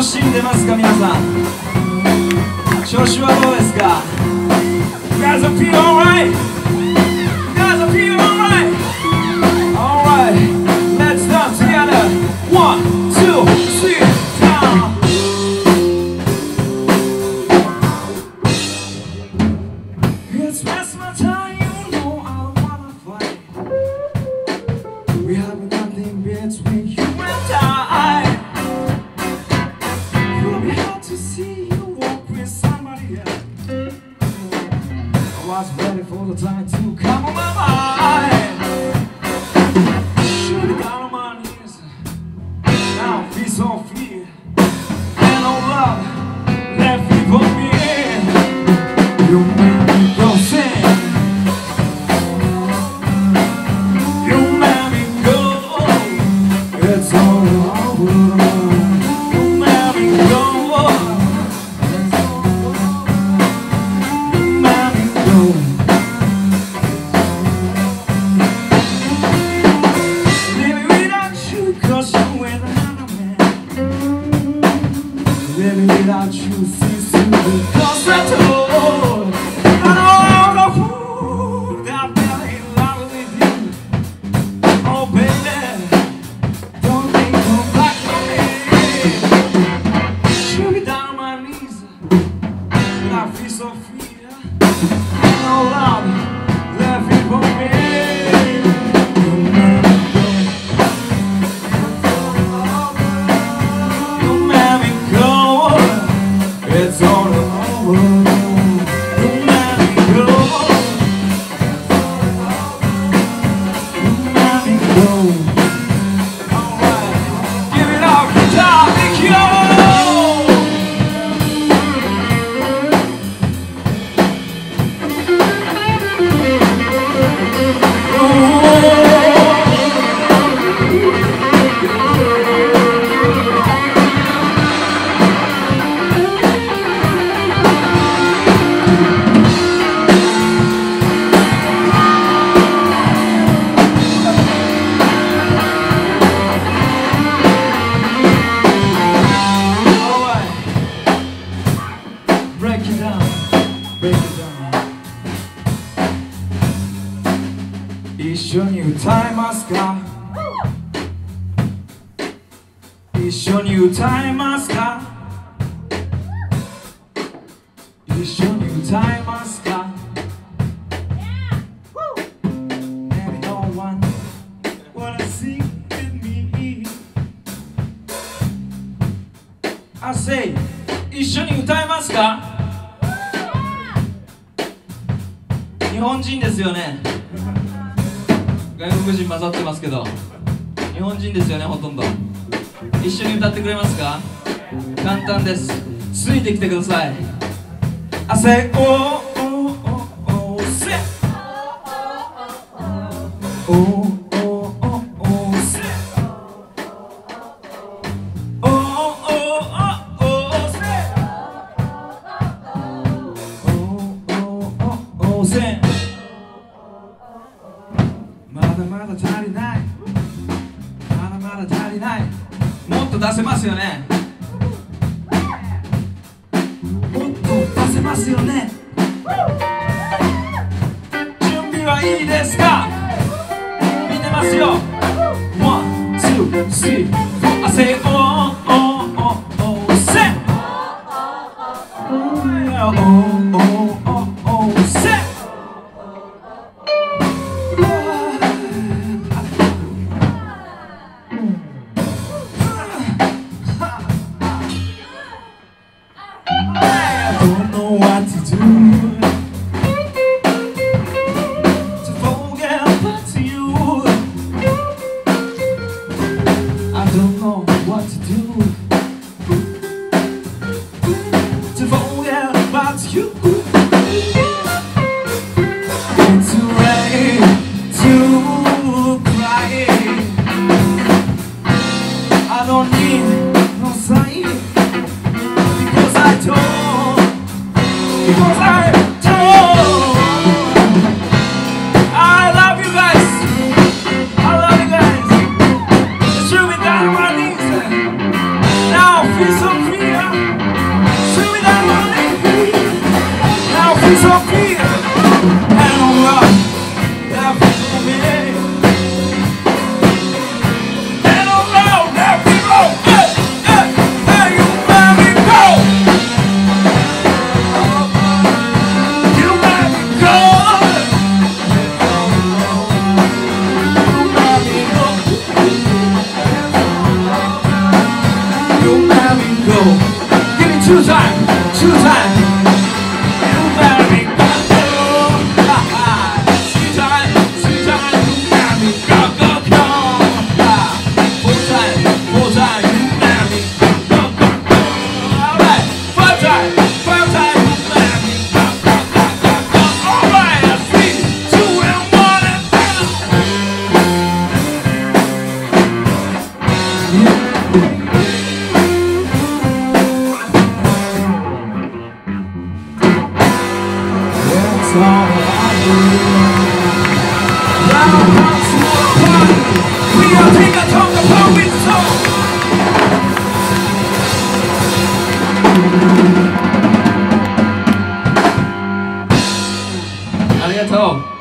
楽しんでますか皆さん。調子はどうですか？ You guys are feeling alright? You guys are feeling alright? Alright, let's dance together. 1, 2, 3, down. It's past my time, you know I don't wanna fight. We have nothing between you and I. You'll be hard to see you walk with somebody else. I was ready for the time to come on my mind. Should've got on my knees. Now I feel so free. And all love left me for me. You made me go sing. You made me go. It's all over. You made me go. You made me go. Living without you, 'cause you're with another man. Living without you seems to be constantly. I feel so free, no love left for me. You made me go, you made me go, it's all over. You made me go, you made me go. Alright, give it up, guitar, thank you.一緒に歌えますか？一緒に歌えますか？一緒に歌えますか？ Maybe no one wanna sing with me. I say 一緒に歌えますか？日本人ですよね。外国人混ざってますけど、日本人ですよね、ほとんど。一緒に歌ってくれますか？簡単です、ついてきてください。あせおおおおせおおおおせおおおおせおおおせ。まだまだ足りない、まだまだ足りない、もっと出せますよね、もっと出せますよね。準備はいいですか？見てますよ。 1, 2, 3, 汗をおおせおおおせ。You ありがとう。